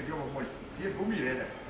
abbiamo molti, e gummi vede.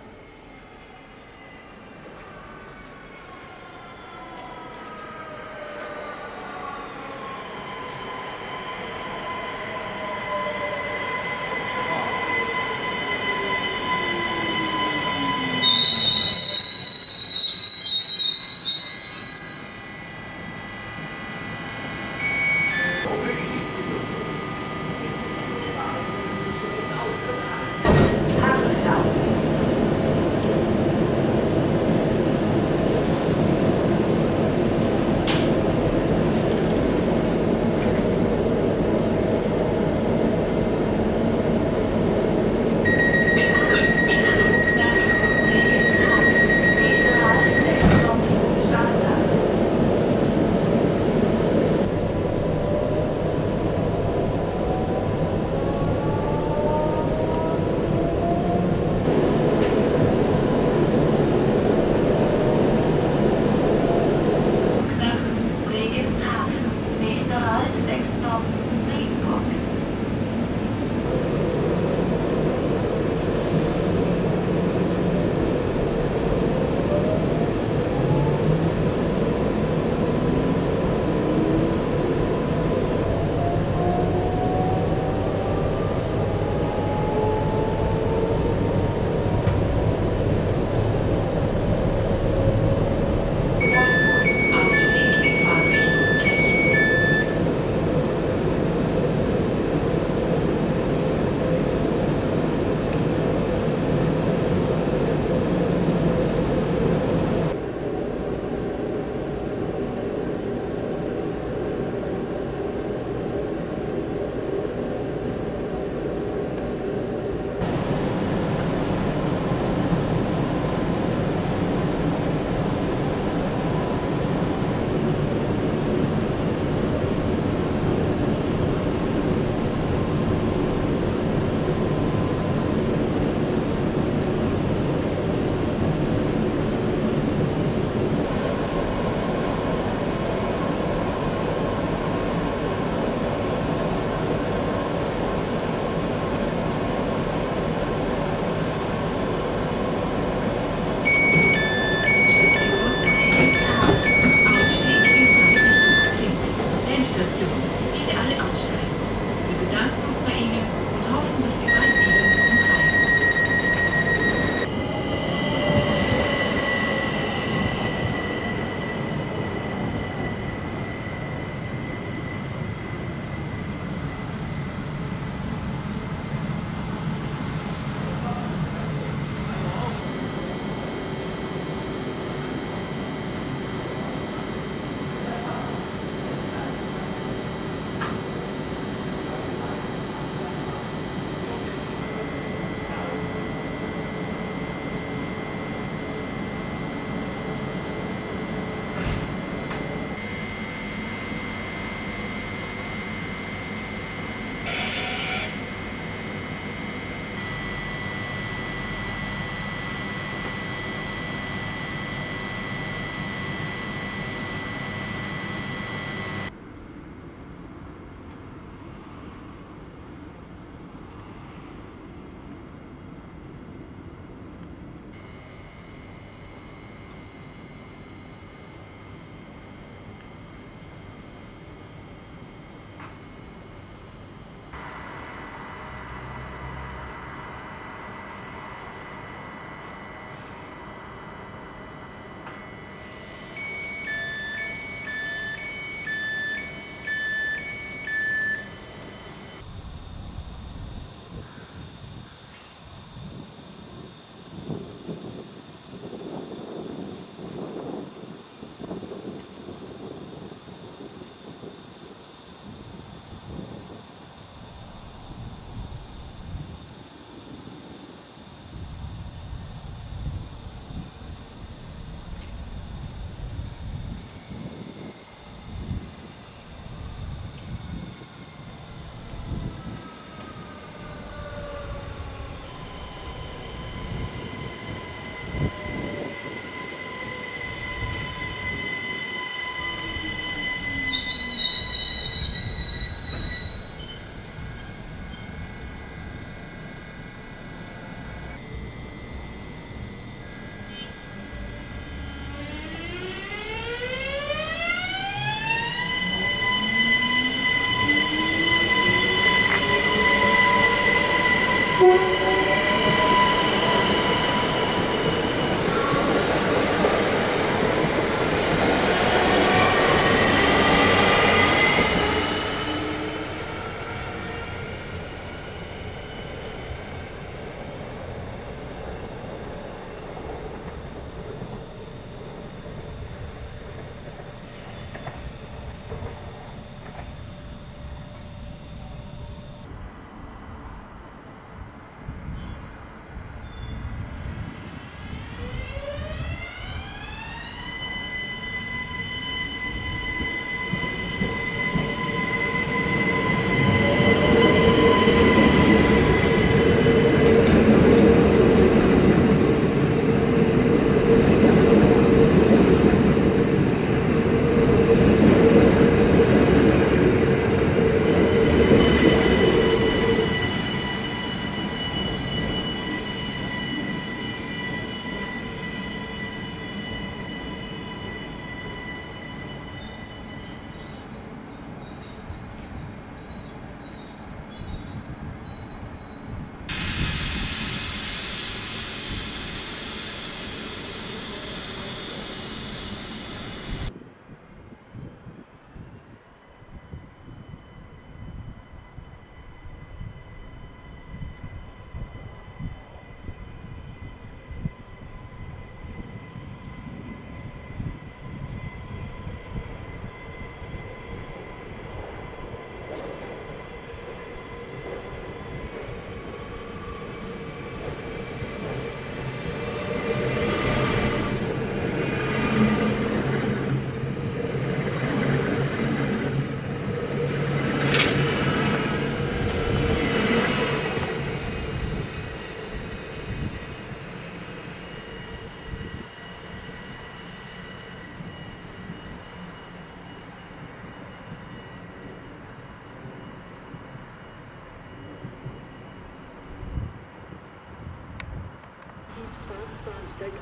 Bahnsteig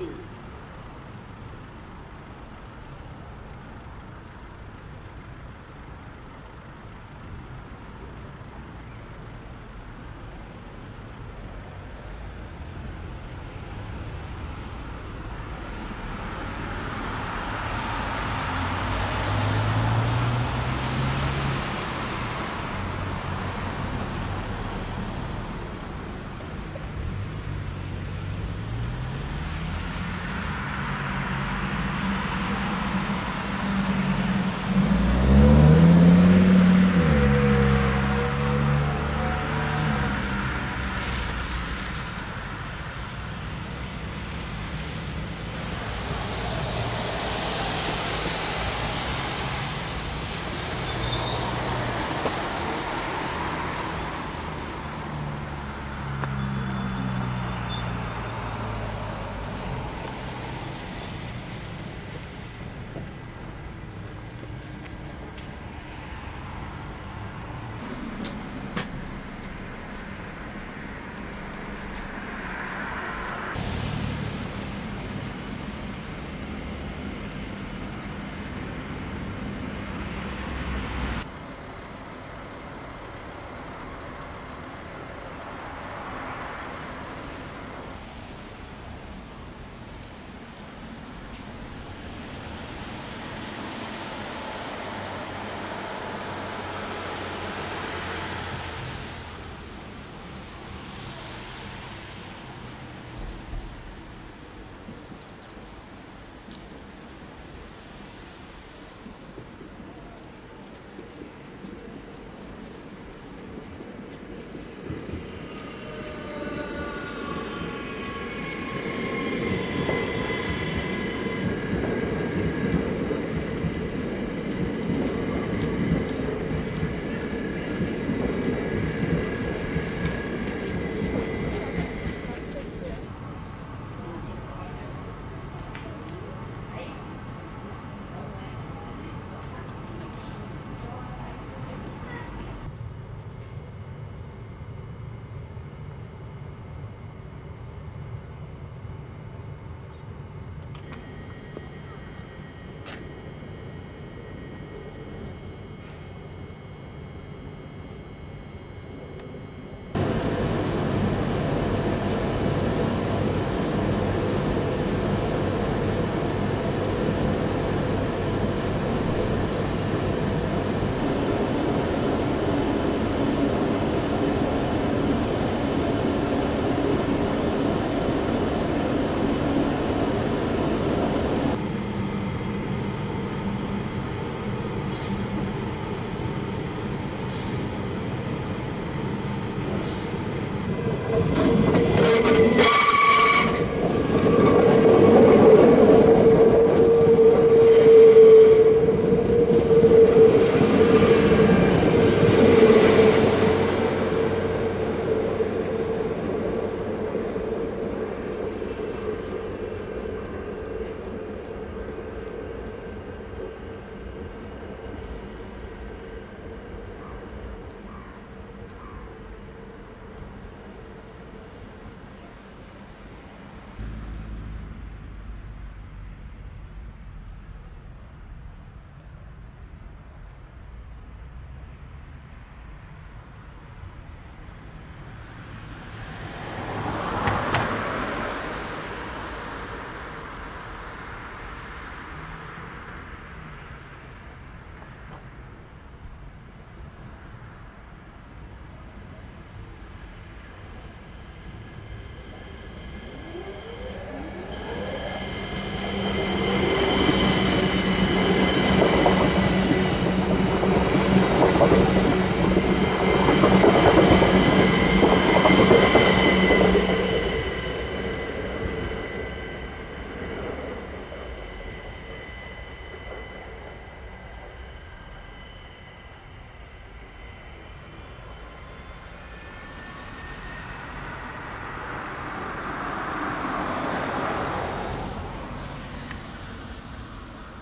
1b.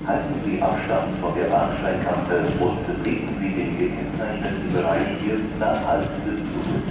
Halten Sie Abstand von der Bahnsteigkante und betreten Sie den gekennzeichneten Bereich erst nach Halt des Zuges.